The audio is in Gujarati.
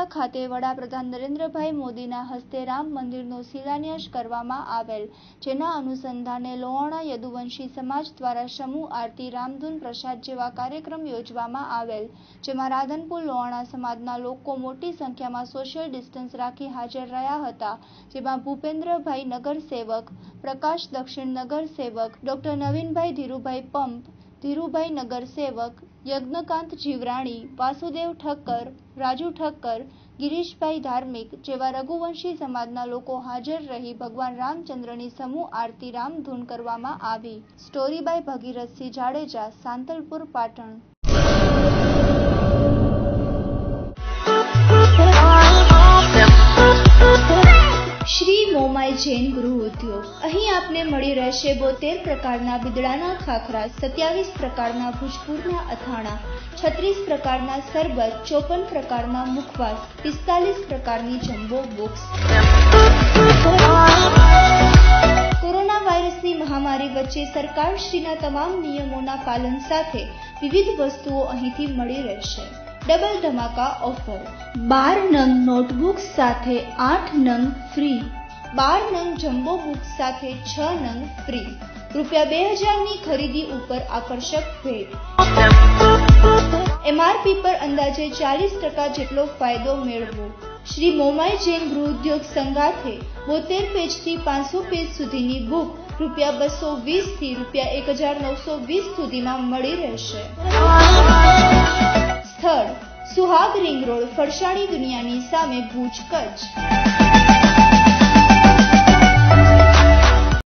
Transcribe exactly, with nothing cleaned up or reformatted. વડોદરા ખાતે વડાપ્રધાન નરેન્દ્રભાઈ મોદીના હસ્તે રામ મંદિરનો શિલાન્યાસ કરવામાં આવેલ, જેના અનુસંધાને લોહાણા યદુવંશી સમાજ દ્વારા સમૂહ આરતી, રામધૂન પ્રસાદ જેવા કાર્યક્રમ યોજવામાં આવેલ, જેમાં રાધનપુર લોહાણા સમાજના લોકો મોટી સંખ્યામાં સોશિયલ ડિસ્ટન્સ રાખી હાજર રહ્યા હતા, જેમાં ભૂપેન્દ્રભાઈ નગરસેવક, પ્રકાશ દક્ષિણ નગરસેવક, ડોક્ટર નવીનભાઈ ધીરુભાઈ પંપ, ધીરુભાઈ નગરસેવક, યજ્ઞકાંત જીવરાણી, વાસુદેવ ઠક્કર, રાજુ ઠક્કર, ગિરીશભાઈ ધાર્મિક જેવા રઘુવંશી સમાજના લોકો હાજર રહી ભગવાન રામચંદ્રની સમૂહ આરતી, રામધૂન કરવામાં આવી। Story by Bhagirathsinh Jadeja, Santalpur, Patan. श्री मोमाई जैन गृह उद्योग अहीं आपने मळी रहेशे बोतेर प्रकारना बीदड़ाना खाखरा, सत्यावीस प्रकारना भूजपूरना अथाणा, छत्रीस प्रकारना सरबत, चौपन प्रकारना मुखवास, पिस्तालीस प्रकारनी जम्बो बुक्स। कोरोना वायरसनी महामारी वच्चे सरकार श्रीना तमाम नियमोना पालन साथे विविध वस्तुओं अहींथी मळी रहेशे। डबल धमाका ऑफर, बार नंग नोटबुक्स साथे आठ नंग फ्री, बार नंग जम्बो बुक्स साथे छ नंग फ्री, रुपया बे हजार नी खरीदी उपर आकर्षक भेट, एमआरपी पर अंदाजे चालीस टका जेटलो फायदो मेळवो। श्री मोमाई जैन गृह उद्योग संगाथे बोतेर पेज थी पांच सौ पेज सुधीनी बुक रुपया बसो वीस थी रुपया एक हजार नौ सौ वीस सुधीमां मळी रहेशे। સ્થળ: સુહાગ રિંગ રોડ, ફરસાણી દુનિયાની સામે, ભુજ, કચ્છ।